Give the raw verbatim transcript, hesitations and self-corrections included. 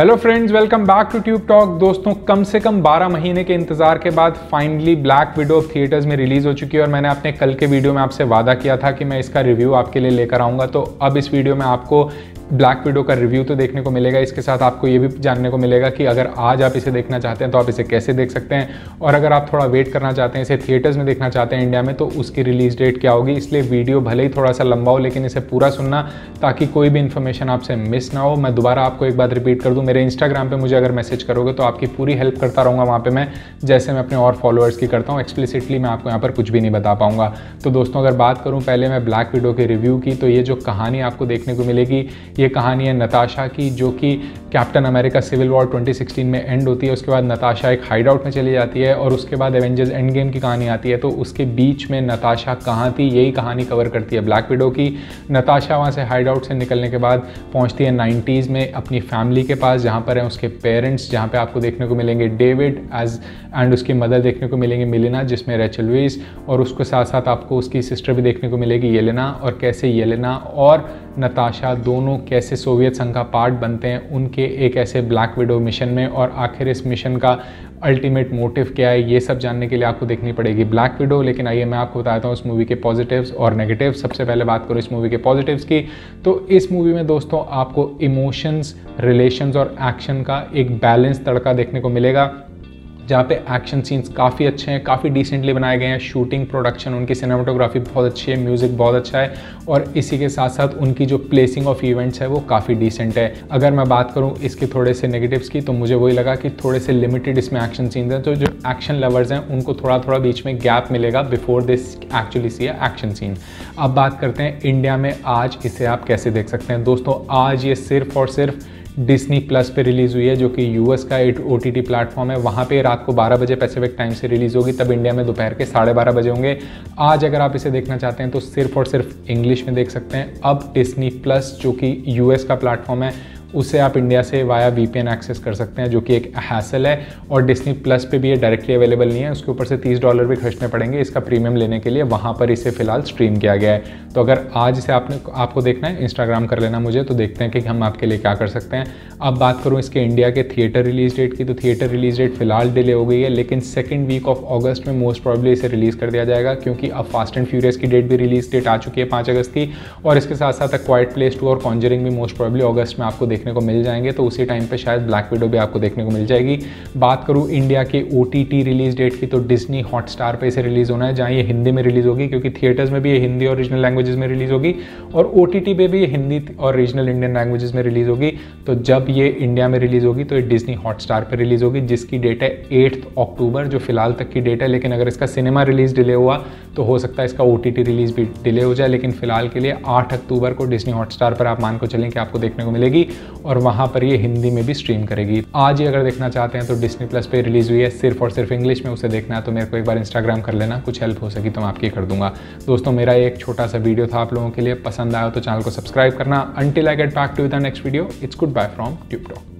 Hello friends, welcome back to Tube Talk. दोस्तों, कम से कम बारह महीने के इंतजार के बाद फाइनली ब्लैक विडो थिएटर्स में रिलीज हो चुकी है और मैंने अपने कल के वीडियो में आपसे वादा किया था कि मैं इसका रिव्यू आपके लिए लेकर आऊँगा। तो अब इस वीडियो में आपको ब्लैक विडो का रिव्यू तो देखने को मिलेगा, इसके साथ आपको ये भी जानने को मिलेगा कि अगर आज आप इसे देखना चाहते हैं तो आप इसे कैसे देख सकते हैं, और अगर आप थोड़ा वेट करना चाहते हैं, इसे थिएटर्स में देखना चाहते हैं इंडिया में, तो उसकी रिलीज़ डेट क्या होगी। इसलिए वीडियो भले ही थोड़ा सा लंबा हो, लेकिन इसे पूरा सुनना ताकि कोई भी इन्फॉर्मेशन आपसे मिस ना हो। मैं दोबारा आपको एक बात रिपीट कर दूँ, मेरे इंस्टाग्राम पर मुझे अगर मैसेज करोगे तो आपकी पूरी हेल्प करता रहूँगा वहाँ पर मैं, जैसे मैं अपने और फॉलोअर्स की करता हूँ। एक्सप्लिसिटली मैं आपको यहाँ पर कुछ भी नहीं बता पाऊँगा। तो दोस्तों, अगर बात करूँ पहले मैं ब्लैक विडो के रिव्यू की, तो ये जो कहानी आपको देखने को मिलेगी, ये कहानी है नताशा की, जो कि Captain America Civil War twenty sixteen में एंड होती है। उसके बाद नताशा एक हाइड आउट में चली जाती है और उसके बाद एवेंजर्स एंड गेम की कहानी आती है। तो उसके बीच में नताशा कहाँ थी, यही कहानी कवर करती है ब्लैक विडो की। नताशा वहाँ से हाइड आउट से निकलने के बाद पहुँचती है नाइन्टीज़ में अपनी फैमिली के पास, जहाँ पर है उसके पेरेंट्स, जहाँ पर आपको देखने को मिलेंगे डेविड एज एंड उसकी मदर देखने को मिलेंगे मिलिना, जिसमें रेचल वेस, और उसके साथ साथ आपको उसकी सिस्टर भी देखने को मिलेगी येलेना, और कैसे येलेना और नताशा दोनों कैसे सोवियत संघ का पार्ट बनते हैं उनके एक ऐसे ब्लैक विडो मिशन में, और आखिर इस मिशन का अल्टीमेट मोटिव क्या है, ये सब जानने के लिए आपको देखनी पड़ेगी ब्लैक विडो। लेकिन आइए मैं आपको बताता हूँ इस मूवी के पॉजिटिव्स और नेगेटिव्स। सबसे पहले बात करूँ इस मूवी के पॉजिटिव्स की, तो इस मूवी में दोस्तों आपको इमोशंस, रिलेशंस और एक्शन का एक बैलेंस तड़का देखने को मिलेगा, जहाँ पे एक्शन सीन्स काफ़ी अच्छे हैं, काफ़ी डिसेंटली बनाए गए हैं। शूटिंग, प्रोडक्शन, उनकी सिनेमाटोग्राफी बहुत अच्छी है, म्यूज़िक बहुत अच्छा है, और इसी के साथ साथ उनकी जो प्लेसिंग ऑफ इवेंट्स है वो काफ़ी डिसेंट है। अगर मैं बात करूँ इसके थोड़े से नेगेटिव्स की, तो मुझे वही लगा कि थोड़े से लिमिटेड इसमें एक्शन सीन्स हैं, तो जो एक्शन लवर्स हैं उनको थोड़ा थोड़ा बीच में गैप मिलेगा before this actually see action scene. अब बात करते हैं इंडिया में आज इसे आप कैसे देख सकते हैं। दोस्तों, आज ये सिर्फ और सिर्फ डिज्नी प्लस पे रिलीज़ हुई है, जो कि यूएस का एक ओटीटी प्लेटफॉर्म है। वहाँ पे रात को बारह बजे पैसिफिक टाइम से रिलीज़ होगी, तब इंडिया में दोपहर के साढ़े बारह बजे होंगे। आज अगर आप इसे देखना चाहते हैं तो सिर्फ और सिर्फ इंग्लिश में देख सकते हैं। अब डिज्नी प्लस, जो कि यूएस का प्लेटफॉर्म है, उसे आप इंडिया से वाया वीपीएन एक्सेस कर सकते हैं, जो कि एक हैसल है। और डिज्नी प्लस पे भी ये डायरेक्टली अवेलेबल नहीं है, उसके ऊपर से तीस डॉलर भी खर्चने पड़ेंगे इसका प्रीमियम लेने के लिए। वहाँ पर इसे फिलहाल स्ट्रीम किया गया है। तो अगर आज इसे आपने आपको देखना है, इंस्टाग्राम कर लेना मुझे, तो देखते हैं कि हम आपके लिए क्या कर सकते हैं। अब बात करूँ इसके इंडिया के थिएटर रिलीज डेट की, तो थिएटर रिलीज डेट फिलहाल डिले हो गई है, लेकिन सेकेंड वीक ऑफ ऑगस्ट में मोस्ट प्रॉब्ली इसे रिलीज़ कर दिया जाएगा, क्योंकि अब फास्ट एंड फ्यूरियस की डेट भी रिलीज डेट आ चुकी है पाँच अगस्त की, और इसके साथ साथ क्वाइट प्लेस टू और कॉन्जरिंग भी मोस्ट प्रॉब्ली ऑगस्ट में आपको देखने को मिल जाएंगे। तो उसी टाइम पे शायद ब्लैक विडो भी आपको देखने को मिल जाएगी। बात करूँ इंडिया के ओटीटी रिलीज डेट की, तो डिज्नी हॉटस्टार पे इसे रिलीज़ होना है, जहाँ ये हिंदी में रिलीज़ होगी, क्योंकि थिएटर्स में भी ये हिंदी और रीजनल लैंग्वेजेस में रिलीज़ होगी, और ओटीटी पे भी ये हिंदी और रीजनल इंडियन लैंग्वेजेस में रिलीज़ होगी। तो जब ये इंडिया में रिलीज़ होगी तो ये डिज्नी हॉटस्टार पर रिलीज़ होगी, जिसकी डेट है आठ अक्टूबर, जो फिलहाल तक की डेट है। लेकिन अगर इसका सिनेमा रिलीज़ डिले हुआ तो हो सकता है इसका ओटीटी रिलीज़ भी डिले हो जाए, लेकिन फिलहाल के लिए आठ अक्टूबर को डिज्नी हॉटस्टार पर आप मान को चलें कि आपको देखने को मिलेगी, और वहाँ पर ये हिंदी में भी स्ट्रीम करेगी। आज ही अगर देखना चाहते हैं तो डिज्नी प्लस पे रिलीज़ हुई है, सिर्फ और सिर्फ इंग्लिश में। उसे देखना है तो मेरे को एक बार इंस्टाग्राम कर लेना, कुछ हेल्प हो सकी तो मैं आपकी कर दूंगा। दोस्तों, मेरा एक छोटा सा वीडियो था आप लोगों के लिए, पसंद आया तो चैनल को सब्सक्राइब करना। Until I get back to the next video, it's good bye from Tube talk.